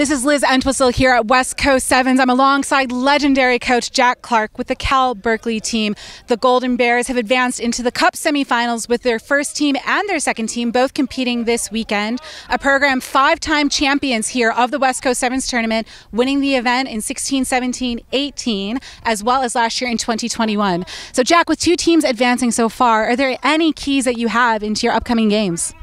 This is Liz Entwistle here at West Coast Sevens. I'm alongside legendary coach Jack Clark with the Cal Berkeley team. The Golden Bears have advanced into the Cup semifinals with their first team and their second team both competing this weekend. A program five-time champions here of the West Coast Sevens tournament, winning the event in 16, 17, 18, as well as last year in 2021. So Jack, with two teams advancing so far, are there any keys that you have into your upcoming games?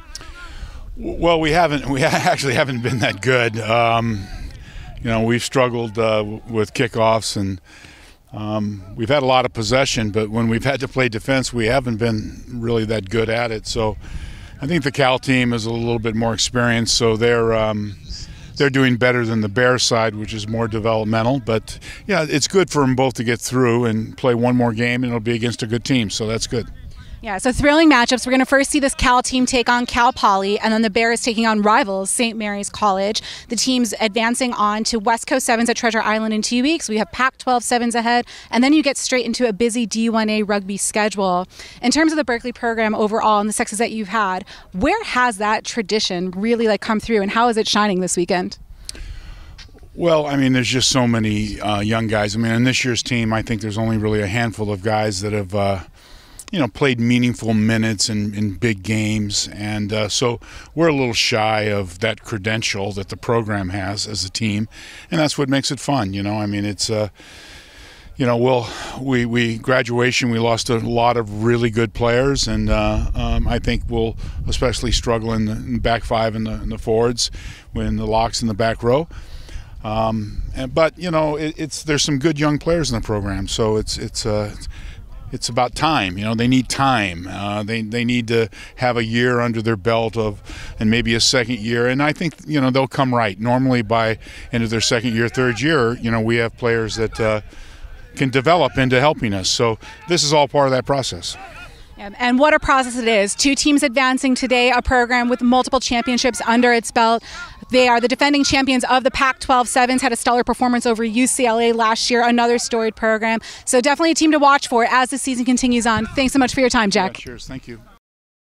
Well, we actually haven't been that good. You know, we've struggled with kickoffs, and we've had a lot of possession, but when we've had to play defense, we haven't been really that good at it. So I think the Cal team is a little bit more experienced, so they're doing better than the Bears side, which is more developmental. But yeah, it's good for them both to get through and play one more game, and it'll be against a good team, so that's good. Yeah, so thrilling matchups. We're going to first see this Cal team take on Cal Poly, and then the Bears taking on rivals St. Mary's College. The team's advancing on to West Coast Sevens at Treasure Island in 2 weeks. We have Pac-12 7s ahead, and then you get straight into a busy D1A rugby schedule. In terms of the Berkeley program overall and the success that you've had, where has that tradition really come through, and how is it shining this weekend? Well, I mean, there's just so many young guys. I mean, in this year's team, I think there's only really a handful of guys that have you know, played meaningful minutes in big games, and so we're a little shy of that credential that the program has as a team, and that's what makes it fun. You know, I mean, it's you know, we lost a lot of really good players, and I think we'll especially struggle in the back five and the forwards, when the locks in the back row. But you know, there's some good young players in the program, so it's about time. You know, they need time. They need to have a year under their belt and maybe a second year. And I think, you know, they'll come right. Normally by end of their second year, third year, you know, we have players that can develop into helping us. So this is all part of that process. And what a process it is. Two teams advancing today, a program with multiple championships under its belt. They are the defending champions of the Pac-12 7s, had a stellar performance over UCLA last year, another storied program. So definitely a team to watch for as the season continues on. Thanks so much for your time, Jack. Yeah, cheers. Thank you.